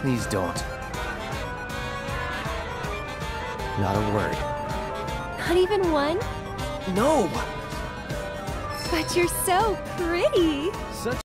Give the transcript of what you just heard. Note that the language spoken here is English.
Please don't. Not a word. Not even one? No! But you're so pretty! Such